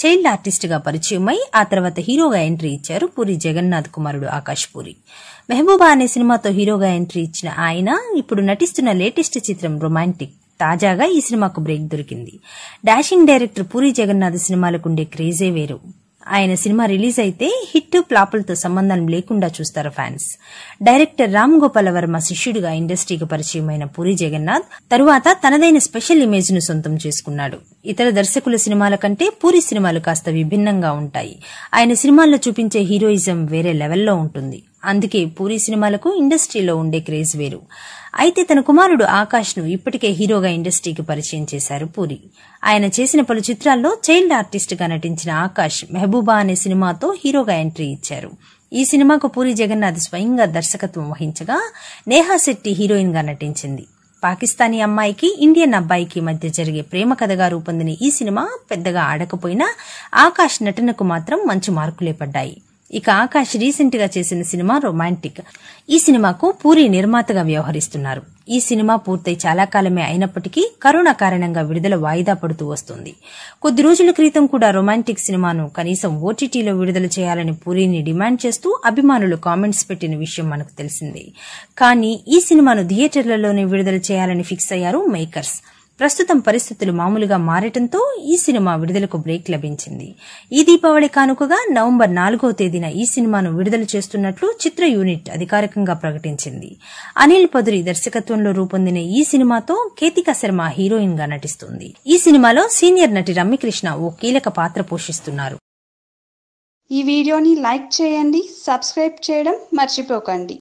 Child artist గా పరిచయమై ఆ తర్వాత హీరోగా ఎంట్రీ ఇచ్చారు పూరి జగన్నాథ్ కుమారుడు ఆకాష్ పూరి. మెహబూబా అనే సినిమాతో హీరోగా ఎంట్రీ ఇచ్చిన ఆయన ఇప్పుడు నటిస్తున్న లేటెస్ట్ చిత్రం రొమాంటిక్. తాజాగా ఈ సినిమాకు బ్రేక్ దొరికింది. డాషింగ్ డైరెక్టర్ పూరి జగన్నాథ్ సినిమాలకు ఉండే క్రేజే వేరు. ఆయన సినిమా రిలీజ్ అయితే హిట్ ఫ్లాపులతో సంబంధం లేకుండా చూస్తారు ఫ్యాన్స్. డైరెక్టర్ రామ్ గోపాల్ వర్మ శిష్యుడిగా ఇండస్ట్రీకి పరిచయమైన పూరి జగన్నాథ్ తరువాత తనదైన స్పెషల్ ఇమేజ్ ను సొంతం చేసుకున్నాడు. ఇతర దర్శకుల సినిమాల కంటే పూరి సినిమాలు కాస్త విభిన్నంగా ఉంటాయి. ఆయన సినిమాల్లో చూపించే హీరోయిజం వేరే లెవెల్లో ఉంటుంది. అందుకే పూరి సినిమాలకు ఇండస్ట్రీలో ఉండే క్రేజ్ వేరు. అయితే తన కుమారుడు ఆకాష్ ను ఇప్పటికే హీరోగా ఇండస్ట్రీకి పరిచయం చేశారు పూరి. ఆయన చేసిన పలు చిత్రాల్లో చైల్డ్ ఆర్టిస్ట్ గా నటించిన ఆకాష్ మెహబూబా అనే సినిమాతో హీరోగా ఎంట్రీ ఇచ్చారు. ఈ సినిమాకు పూరి జగన్నాథ్ స్వయంగా దర్శకత్వం వహించగా నేహా శెట్టి హీరోయిన్ గా నటించింది. పాకిస్తానీ అమ్మాయికి ఇండియన్ అబ్బాయికి మధ్య జరిగే ప్రేమ కథగా రూపొందిన ఈ సినిమా పెద్దగా ఆడకపోయినా ఆకాష్ నటనకు మాత్రం మంచి మార్కులే పడ్డాయి. ఇక ఆకాష్ రీసెంట్ గా చేసిన సినిమా రొమాంటిక్. ఈ సినిమాకు పూరి నిర్మాతగా వ్యవహరిస్తున్నారు. ఈ సినిమా పూర్తయి చాలా కాలమే అయినప్పటికీ కరోనా కారణంగా విడుదల వాయిదా పడుతూ వస్తుంది. కొద్ది రోజుల క్రితం కూడా రొమాంటిక్ సినిమాను కనీసం ఓటీటీలో విడుదల చేయాలని పూరిని డిమాండ్ చేస్తూ అభిమానులు కామెంట్స్ పెట్టిన విషయం మనకు తెలిసిందే. కానీ ఈ సినిమాను థియేటర్లలోనే విడుదల చేయాలని ఫిక్స్ అయ్యారు మేకర్స్. ప్రస్తుతం పరిస్థితులు మామూలుగా మారటంతో ఈ సినిమా విడుదలకు బ్రేక్ లభించింది. ఈ దీపావళి కానుకగా నవంబర్ 4వ తేదీన ఈ సినిమాను విడుదల చేస్తున్నట్లు చిత్ర యూనిట్ అధికారికంగా ప్రకటించింది. అనిల్ పదురి దర్శకత్వంలో రూపొందిన ఈ సినిమాతో కేతికా శర్మ హీరోయిన్ గా నటిస్తుంది. ఈ సినిమాలో సీనియర్ నటి రమ్యకృష్ణ ఓ కీలక పాత్ర పోషిస్తున్నారు. ఈ వీడియోని లైక్ చేయండి, సబ్స్క్రైబ్ చేయడం మర్చిపోకండి.